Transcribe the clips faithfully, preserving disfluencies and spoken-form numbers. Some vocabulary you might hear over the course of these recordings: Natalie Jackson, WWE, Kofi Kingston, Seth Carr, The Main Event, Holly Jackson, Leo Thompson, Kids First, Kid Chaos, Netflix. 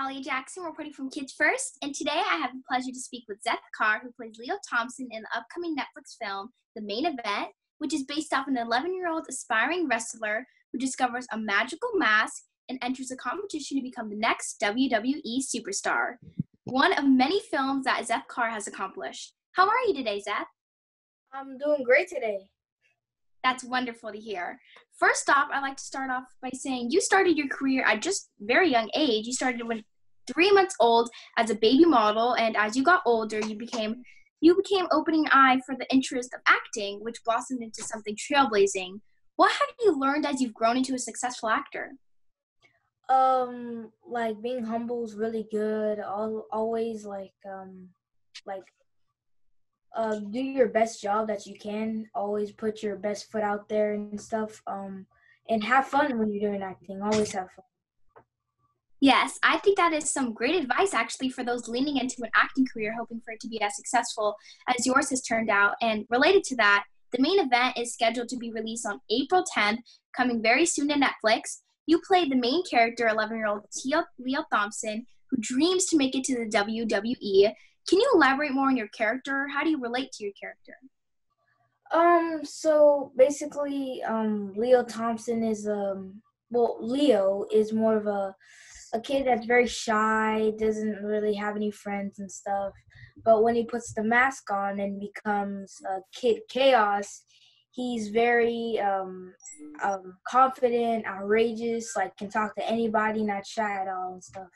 Holly Jackson, reporting from Kids First, and today I have the pleasure to speak with Seth Carr, who plays Leo Thompson in the upcoming Netflix film, The Main Event, which is based off an eleven-year-old aspiring wrestler who discovers a magical mask and enters a competition to become the next W W E superstar. One of many films that Seth Carr has accomplished. How are you today, Seth? I'm doing great today. That's wonderful to hear. First off, I'd like to start off by saying you started your career at just very young age. You started when three months old as a baby model, and as you got older, you became you became opening eye for the interest of acting, which blossomed into something trailblazing. What have you learned as you've grown into a successful actor? Um, like being humble is really good. All, always like um, like. Uh, do your best job that you can. Always put your best foot out there and stuff. Um, and have fun when you're doing acting. Always have fun. Yes, I think that is some great advice, actually, for those leaning into an acting career, hoping for it to be as successful as yours has turned out. And related to that, The Main Event is scheduled to be released on April tenth, coming very soon to Netflix. You play the main character, eleven-year-old Leo Thompson, who dreams to make it to the W W E. Can you elaborate more on your character? How do you relate to your character? Um, so basically, um, Leo Thompson is, um, well, Leo is more of a, a kid that's very shy, doesn't really have any friends and stuff. But when he puts the mask on and becomes uh, Kid Chaos, he's very um, um, confident, outrageous, like can talk to anybody, not shy at all and stuff.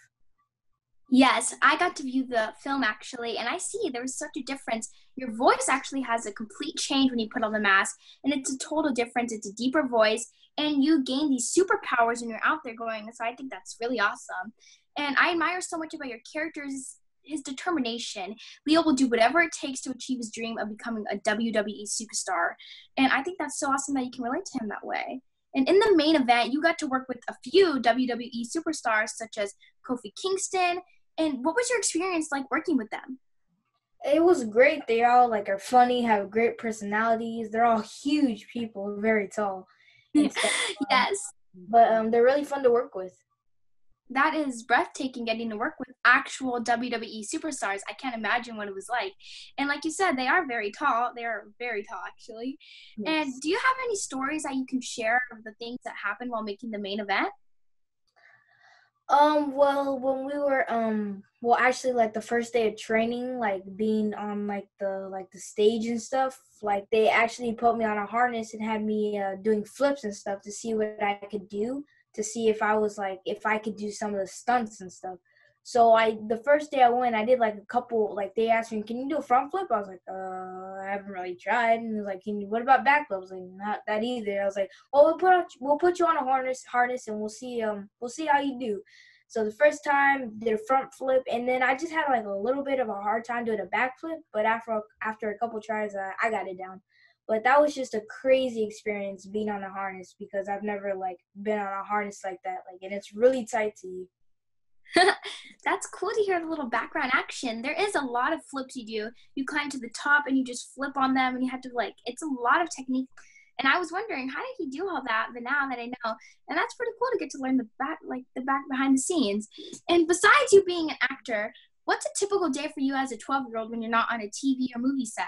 Yes, I got to view the film, actually, and I see there was such a difference. Your voice actually has a complete change when you put on the mask, and it's a total difference. It's a deeper voice, and you gain these superpowers when you're out there going, so I think that's really awesome. And I admire so much about your character's his determination. Leo will do whatever it takes to achieve his dream of becoming a W W E superstar, and I think that's so awesome that you can relate to him that way. And in The Main Event, you got to work with a few W W E superstars such as Kofi Kingston. And what was your experience like working with them? It was great. They all like are funny, have great personalities. They're all huge people, very tall. And stuff. um, yes. But um, they're really fun to work with. That is breathtaking, getting to work with actual W W E superstars. I can't imagine what it was like. And like you said, they are very tall. They are very tall, actually. Yes. And do you have any stories that you can share of the things that happened while making The Main Event? Um, well, when we were, um, well, actually, like, the first day of training, like, being on, like, the, like, the stage and stuff, like, they actually put me on a harness and had me, uh, doing flips and stuff to see what I could do, to see if I was, like, if I could do some of the stunts and stuff. So, I, the first day I went, I did, like, a couple, like, they asked me, can you do a front flip? I was like, uh, I haven't really tried. And they was like, can you, what about back flips? I was like, not that either. I was like, well, we'll put, on, we'll put you on a harness, harness and we'll see, um, we'll see how you do. So, the first time, did a front flip, and then I just had, like, a little bit of a hard time doing a back flip, but after, after a couple tries, I, I got it down. But that was just a crazy experience being on a harness because I've never, like, been on a harness like that, like, and it's really tight to you. That's cool to hear the little background action. There is a lot of flips you do. You climb to the top and you just flip on them and you have to like, it's a lot of technique. And I was wondering, how did he do all that? But now that I know, and that's pretty cool to get to learn the back, like the back behind the scenes. And besides you being an actor, what's a typical day for you as a twelve year old when you're not on a T V or movie set?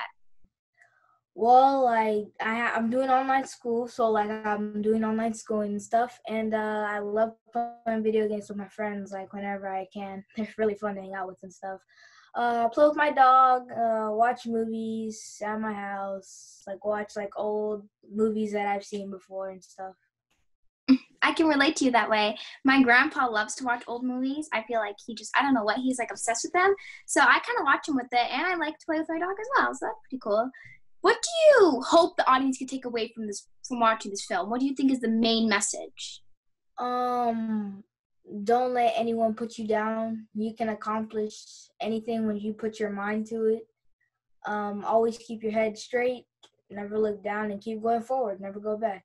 Well, like, I, I'm doing online school, so, like, I'm doing online schooling and stuff, and uh, I love playing video games with my friends, like, whenever I can. They're really fun to hang out with and stuff. Uh, play with my dog, uh, watch movies at my house, like, watch, like, old movies that I've seen before and stuff. I can relate to you that way. My grandpa loves to watch old movies. I feel like he just, I don't know what, he's, like, obsessed with them, so I kind of watch him with it, and I like to play with my dog as well, so that's pretty cool. What do you hope the audience can take away from this, from watching this film? What do you think is the main message? Um, don't let anyone put you down. You can accomplish anything when you put your mind to it. Um, always keep your head straight. Never look down and keep going forward. Never go back.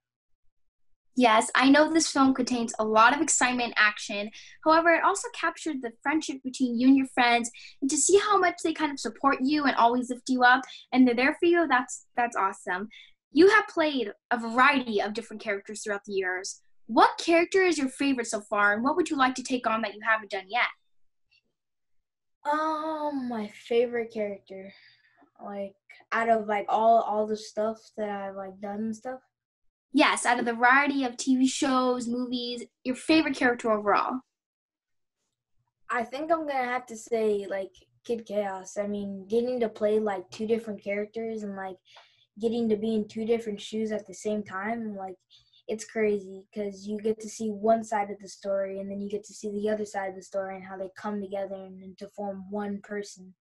Yes, I know this film contains a lot of excitement and action. However, it also captured the friendship between you and your friends, and to see how much they kind of support you and always lift you up, and they're there for you, that's that's awesome. You have played a variety of different characters throughout the years. What character is your favorite so far, and what would you like to take on that you haven't done yet? Um, my favorite character, like out of like all all the stuff that I've like done and stuff. Yes, out of the variety of T V shows, movies, your favorite character overall. I think I'm gonna have to say like Kid Chaos. I mean, getting to play like two different characters and like getting to be in two different shoes at the same time, and like it's crazy because you get to see one side of the story and then you get to see the other side of the story and how they come together and, and to form one person.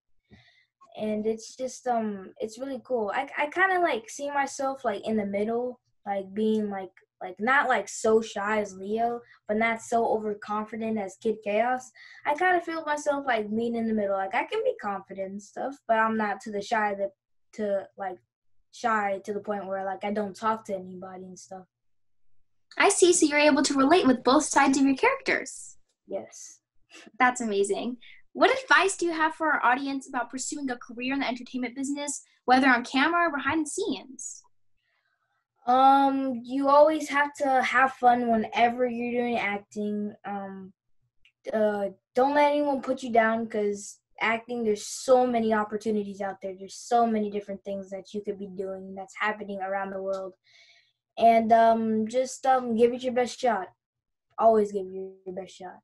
And it's just um, it's really cool. I I kind of like see myself like in the middle, like being like like not like so shy as Leo, but not so overconfident as Kid Chaos. I kind of feel myself like being in the middle. Like I can be confident and stuff, but I'm not to the shy that to like shy to the point where like I don't talk to anybody and stuff. I see. So you're able to relate with both sides of your characters. Yes. That's amazing. What advice do you have for our audience about pursuing a career in the entertainment business, whether on camera or behind the scenes? Um, you always have to have fun whenever you're doing acting. Um, uh, don't let anyone put you down because acting, there's so many opportunities out there. There's so many different things that you could be doing that's happening around the world. And um, just um, give it your best shot. Always give it your best shot.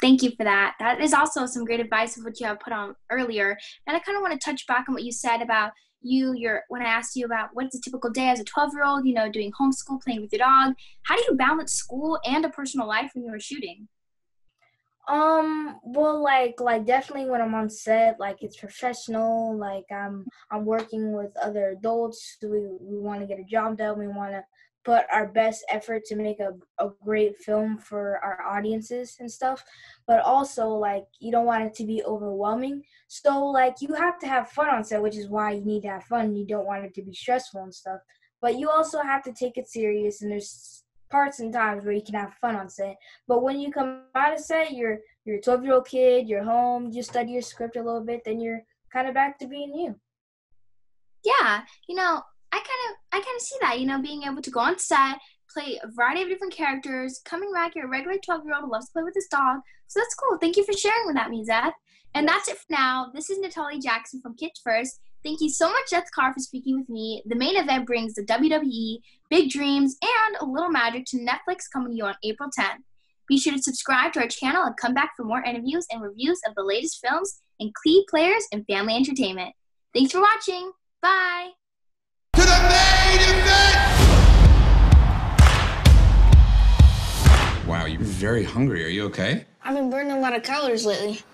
Thank you for that. That is also some great advice of what you have put on earlier. And I kind of want to touch back on what you said about you, your, when I asked you about what's a typical day as a twelve-year-old, you know, doing homeschool, playing with your dog. How do you balance school and a personal life when you were shooting? Um, well, like, like definitely when I'm on set, like it's professional, like I'm, I'm working with other adults. We, we want to get a job done. We want to put our best effort to make a, a great film for our audiences and stuff. But also like, you don't want it to be overwhelming. So like you have to have fun on set, which is why you need to have fun. You don't want it to be stressful and stuff, but you also have to take it serious, and there's parts and times where you can have fun on set. But when you come out of set, you're you're a twelve-year-old kid, you're home, you study your script a little bit, then you're kind of back to being you. Yeah, you know, I kind of I kind of see that, you know, being able to go on set, play a variety of different characters, coming back, you're a regular twelve-year-old who loves to play with his dog. So that's cool. Thank you for sharing with that, Mizeth. And that's it for now. This is Natalie Jackson from Kids First. Thank you so much, Seth Carr, for speaking with me. The Main Event brings the W W E, big dreams, and a little magic to Netflix, coming to you on April tenth. Be sure to subscribe to our channel and come back for more interviews and reviews of the latest films and key players in family entertainment. Thanks for watching. Bye. To the Main Event! Wow, you're very hungry. Are you okay? I've been burning a lot of calories lately.